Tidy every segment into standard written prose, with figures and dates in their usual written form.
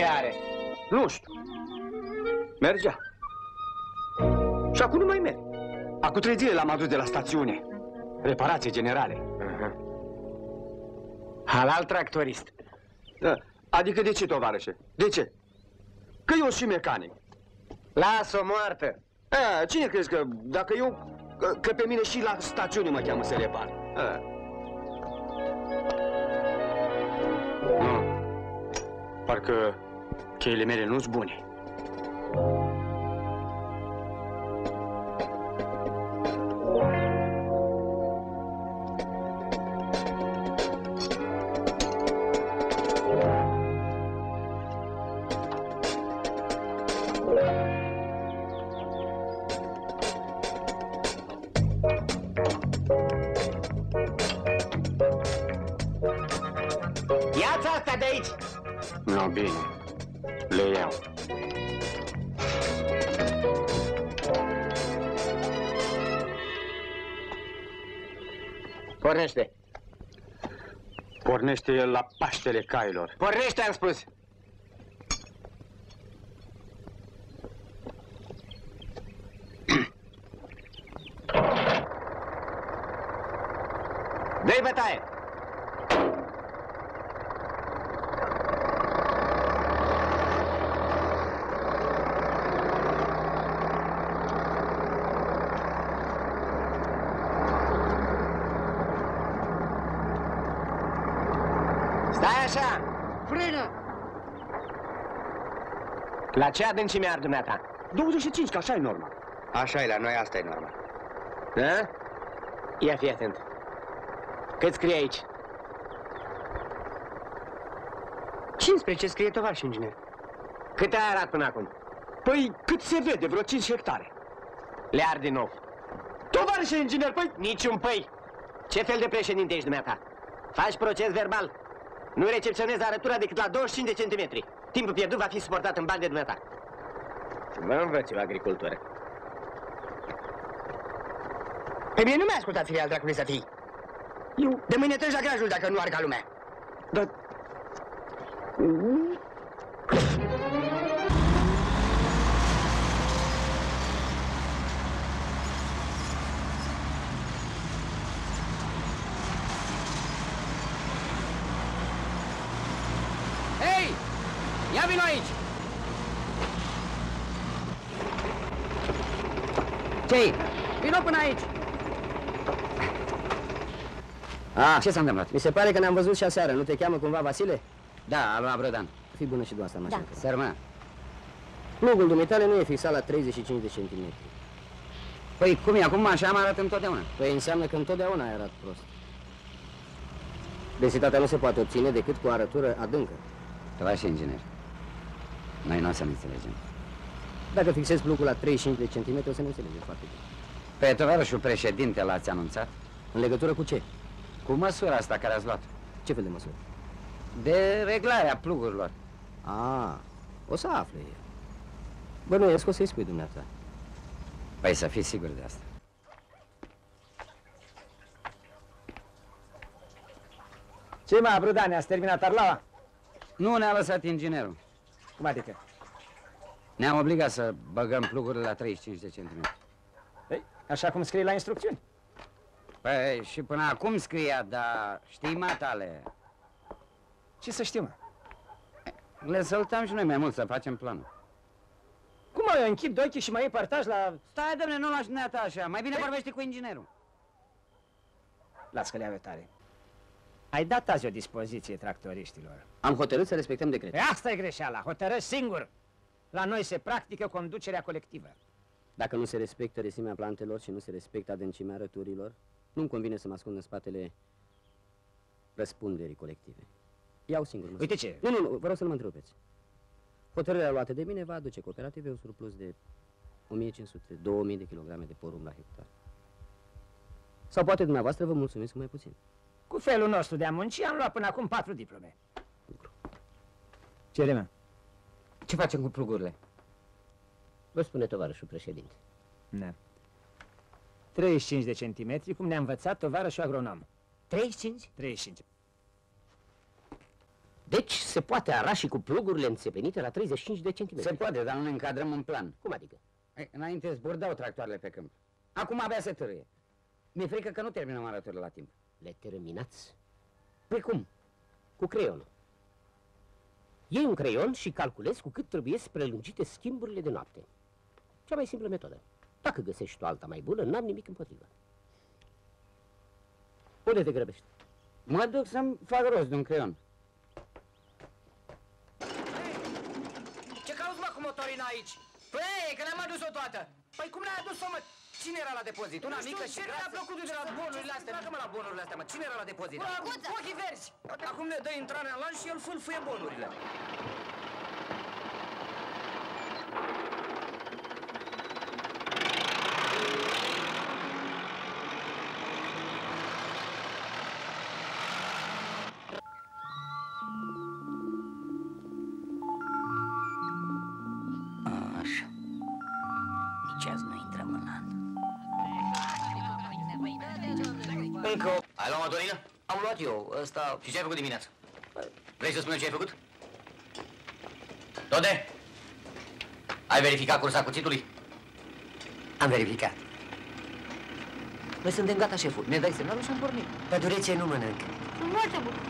جاره نوشت Merge. Și acum nu mai merg. Acum 3 zile l-am adus de la stațiune. Reparație generale. Halal tractorist. Da. Adică de ce, tovarășe? De ce? Că eu și mecanic. Las-o moartă. A, cine crezi că dacă eu... Că pe mine și la stațiune mă cheamă să repar. A. Parcă cheile mele nu-s bune. Ia-ți asta de aici! No, bine, le iau. Pornește! Pornește el la paștele cailor. Pornește, am spus! Dă-i bătaie! La ce adâncime ar dumneata? 25, că așa e norma. Așa e la noi, asta e norma. Da? Ia fii atent. Cât scrie aici? 15 scrie tovarăș inginer. Cât ai arat până acum? Păi cât se vede, vreo 5 hectare. Le ard din nou. Tovarăș inginer, păi... Niciun păi! Ce fel de președinte ești dumneata? Faci proces verbal. Nu recepționezi arătura decât la 25 de centimetri. Timpul pierdut va fi suportat în bani de dumneata. Mă învăț eu agricultură. Pe mine nu mi-a ascultat firea al dracului să fii. Eu... De mâine treci la grajul dacă nu arga lumea. Dar... Ce-i? Vino până aici! Ah, ce s-a întâmplat? Mi se pare că ne-am văzut și aseară. Nu te cheamă cumva Vasile? Da, al lui Abrodan. Fii bună și dumneavoastră, mașină. Da. Sărmână. Lugul dumitale nu e fixat la 35 de centimetri. Păi cum e? Acum așa am arătat întotdeauna. Păi înseamnă că întotdeauna ai arat prost. Densitatea nu se poate obține decât cu o arătură adâncă. Tovarăș inginer, noi nu o să ne înțelegem. Dacă fixez plugul la 35 de centimetri, o să ne înțelegem foarte bine. Pe tovarășul președinte l-ați anunțat? În legătură cu ce? Cu măsura asta care ați luat. Ce fel de măsură? De reglarea plugurilor. Ah, o să afle el. Bănuiesc, o să-i spui dumneata. Păi să fii sigur de asta. Ce, mă, Abrudane, ați terminat arlaua? Nu ne-a lăsat inginerul. Cum adică? Ne-am obligat să băgăm plugurile la 35 de centimetri. Păi, așa cum scrie la instrucțiuni. Păi, și până acum scria, dar știi matale. Ce să știm? Le săltăm și noi mai mult să facem planul. Cum, eu închid ochii și mai iei partaj la... Stai, domne, nu lași dumneata așa, mai bine vorbește cu inginerul. Las că le avea tare. Ai dat azi o dispoziție tractoriștilor. Am hotărât să respectăm decretul. Păi asta e greșeala, hotărăști singur. La noi se practică conducerea colectivă. Dacă nu se respectă resimea plantelor și nu se respectă adâncimea răturilor, nu-mi convine să mă ascund în spatele răspunderii colective. Iau singur măsură. Uite ce... Nu, vă rog să nu mă întrerupeți. Hotărârea luată de mine va aduce cooperative un surplus de 1500-2000 de kilograme de porum la hectar. Sau poate dumneavoastră vă mulțumesc mai puțin. Cu felul nostru de a munci am luat până acum 4 diplome. Ceremea. Ce facem cu plugurile? Vă spune tovarășul președinte. Da. 35 de centimetri, cum ne-a învățat tovarășul agronom. 35? 35. Deci se poate ara și cu plugurile înțepenite la 35 de centimetri. Se poate, dar nu ne încadrăm în plan. Cum adică? Înainte zburdau tractoarele pe câmp. Acum abia se târâie. Mi-e frică că nu terminăm arăturile la timp. Le terminați? Păi cum? Cu creionul. Iei un creion și calculezi cu cât trebuie să prelungite schimburile de noapte. Cea mai simplă metodă. Dacă găsești o alta mai bună, n-am nimic împotrivă. Unde te grăbești? Mă duc să-mi fac rost de un creion. Ce cauți, mă, cu motorina aici? Păi, că ne-am adus-o toată. Păi cum ne-ai adus-o, mă? Cine era la depozit? Una mică și grață? Ce plăcut de la bonurile astea? Dacă mă la bonurile astea, mă, cine era la depozit? Ochii verzi! Acum ne dă intrarea în lanț și el fâlfâie bonurile. Ai luat motorină? Am luat eu, ăsta... Și ce-ai făcut dimineața? Vrei să spune ce ai făcut? Dode! Ai verificat cursa cuțitului? Am verificat. Noi suntem gata, șeful. Ne dai semnalul și am pornit. Pădurețe nu mănânc. Sunt multe bucuri.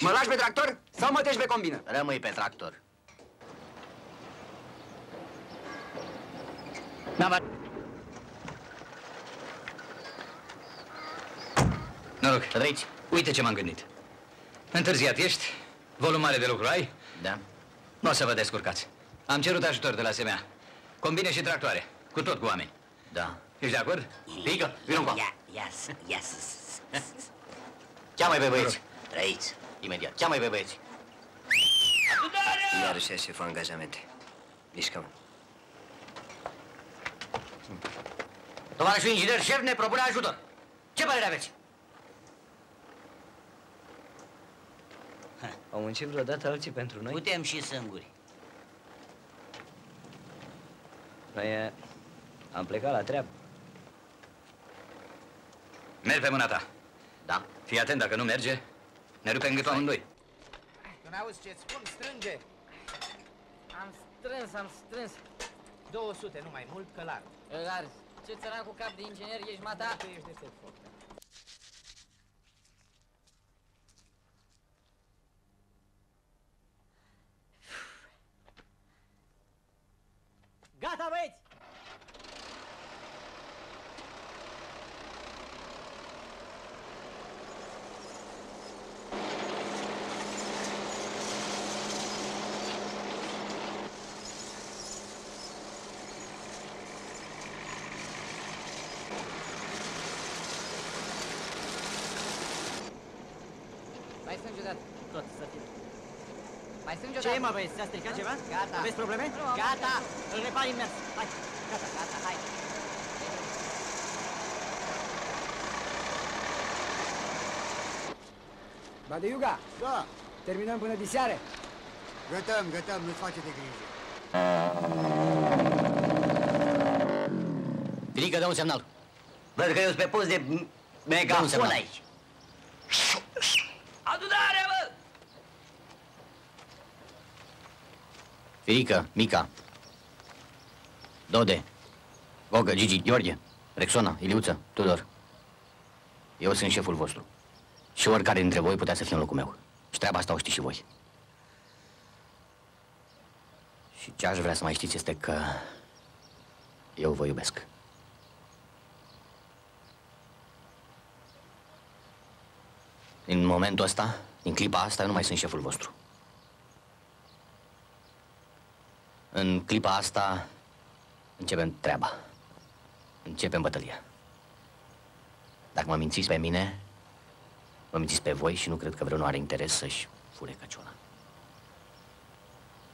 Mă lași pe tractor sau mă treci pe combină? Rămâi pe tractor. Noroc, Tădăici, uite ce m-am gândit. Întârziat ești, volum mare de lucru ai? Da. Nu o să vă descurcați. Am cerut ajutor de la SMA. Combine și tractoare, cu tot cu oameni. Da. Ești de acord? Pică, vină încoa. Cheamă-i pe băieți. Trăiți. Imediat. Cheamă-i pe băieți. Iarăși așa fă angajamente. Mișcăm. Tovarășul inginer șef ne propune ajutor. Ce părere aveți? Au muncit vreodată alții pentru noi? Putem și sânguri. Noi am plecat la treabă. Merg pe mâna ta. Da. Fii atent, dacă nu merge, ne rupem gâtul amândoi. Tu n-auzi ce-ți spun? Strânge! Am strâns. 200, nu mai mult, că larg. Larg. Ce țăran cu cap de inginer ești, mata? Tu ești de set foc. Gata, băieți! Ce-i, mă, băieți? S-a stricat ceva? Gata. Aveți probleme? Gata! Îl repari imers. Hai! Gata, gata, hai! Badeiuga! Da! Terminăm până diseară? Gătăm, nu-ți face de grijă. Filică, dă un semnal. Văd că eu sunt pe post de megafon aici. Adunare, bă! Firică, Mica, Dode, Gogă, Gigi, Gheorghe, Rexona, Iliuță, Tudor. Eu sunt șeful vostru. Și oricare dintre voi putea să fie în locul meu. Și treaba asta o știți și voi. Și ce aș vrea să mai știți este că eu vă iubesc. În momentul ăsta, în clipa asta, eu nu mai sunt șeful vostru. În clipa asta, începem treaba. Începem bătălia. Dacă mă mințiți pe mine, mă mințiți pe voi și nu cred că vreunul are interes să-și fure căciuna.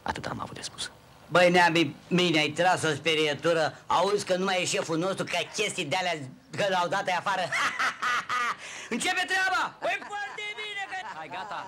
Atât am avut de spus. Băi, Neami, mine ai tras o sperietură. Auzi că nu mai e șeful nostru, că chestii de-alea că l-au dat afară. Începe treaba! Păi foarte bine că... Hai, gata!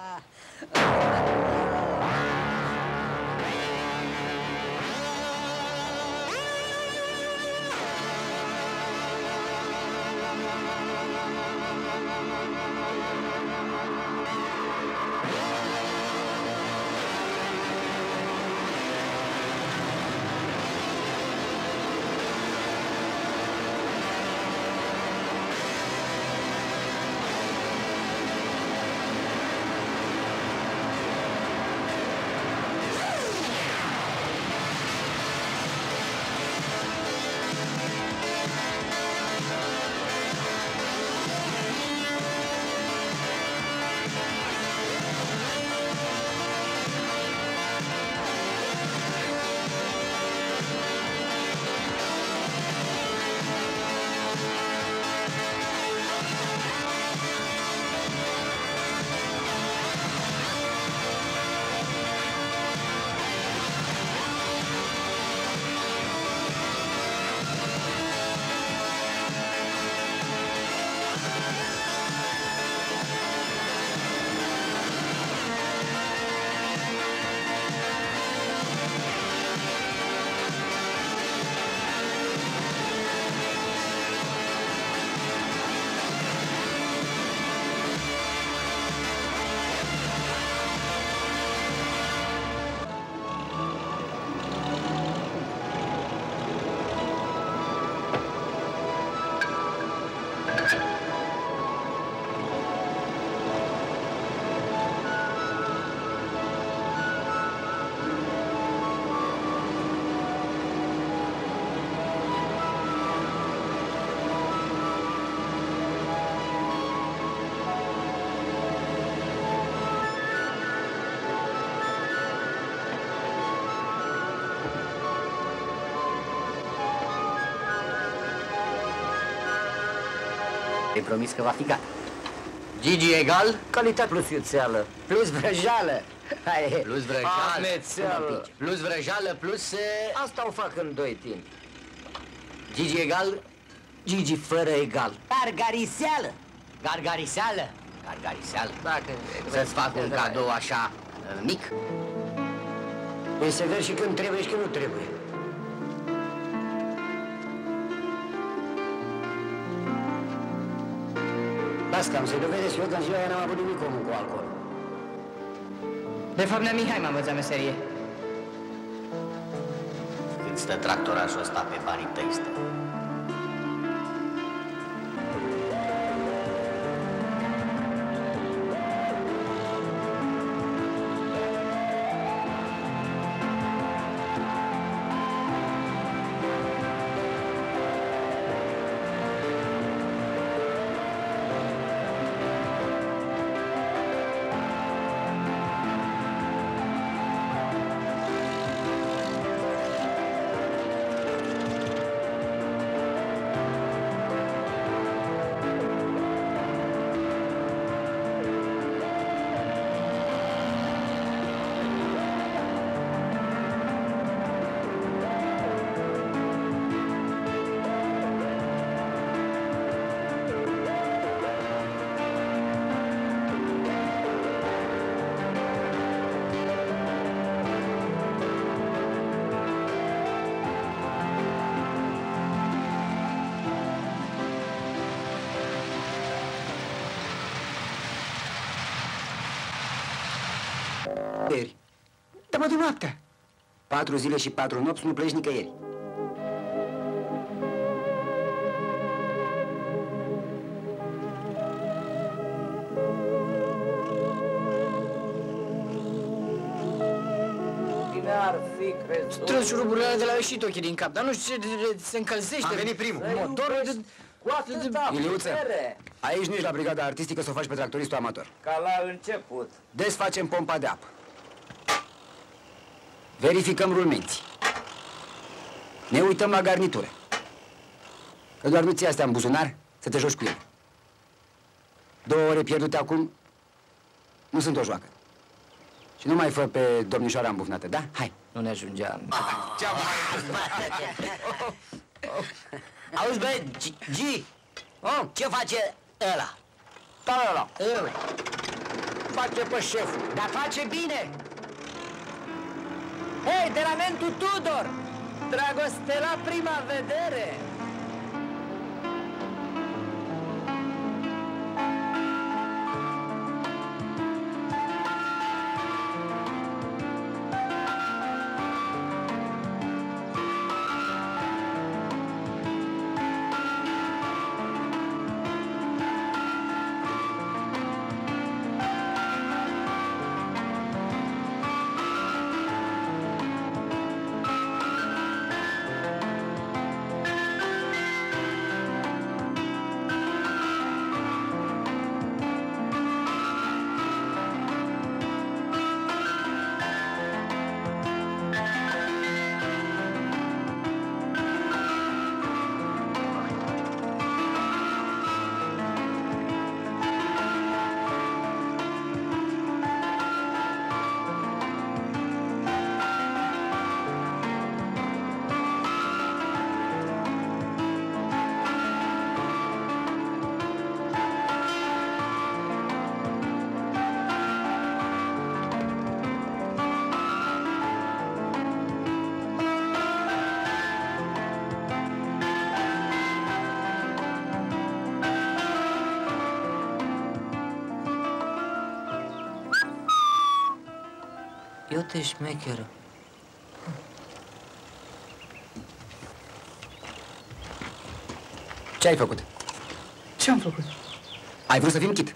Te-ai promis că va fi gata. Gigi egal? Calitate plus iuțeală, plus vrăjeală. Plus vrăjeală, plus vrăjeală, plus... Asta o fac în doi timp. Gigi egal? Gigi fără egal. Gargariseală! Gargariseală? Gargariseală? Să-ți fac un cadou așa, mic? E sever și când trebuie și când nu trebuie. Las cam se dovedeți, eu că în ziua aia n-am avut nimic omul cu alcool. De fapt, nea Mihai m-a învățat meserie. Când stă tractorașul ăsta pe banii tăi stă. Dar mă de noaptea! 4 zile și 4 nopți, nu pleci nicăieri. Strâns șuruburile de la ieșit ochii din cap, dar nu știu ce se încălzește. Am venit primul! Motorul de... Iliuță, aici nu ești la brigada artistică să o faci pe tractoristul amator. Ca la început. Desfacem pompa de apă. Verificăm rulmenții. Ne uităm la garnitură. Că doar nu ții astea în buzunar să te joci cu ele. 2 ore pierdute acum nu sunt o joacă. Și nu mai fă pe domnișoara îmbufnată, da? Hai! Nu ne ajungea... Auzi, bă, Gigi! Ce face ăla? Ăla! Face pe șeful! Dar face bine! Hei, de la Mentu Tudor! Dragoste la prima vedere! Uite șmecheră. Ce ai făcut? Ce am făcut? Ai vrut să fim chit?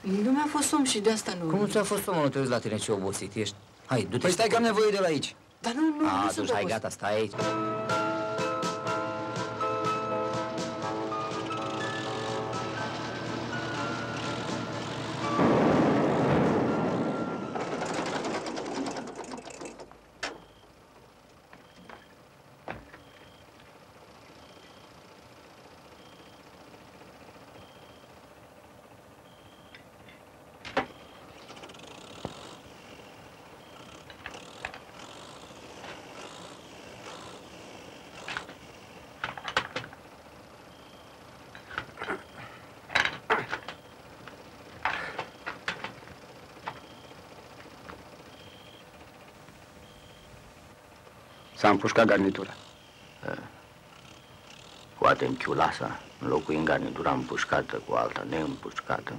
Nu mi-a fost somn și de asta nu... Cum ți-a fost somnul? Te uiți la tine ce obosit ești. Hai, du-te. Păi stai că am nevoie de la aici. Dar nu sunt obosit. Atunci, hai, gata, stai aici. S-a împușcat garnitura. Poate în chiul ăsta înlocui în garnitura împușcată cu alta neîmpușcată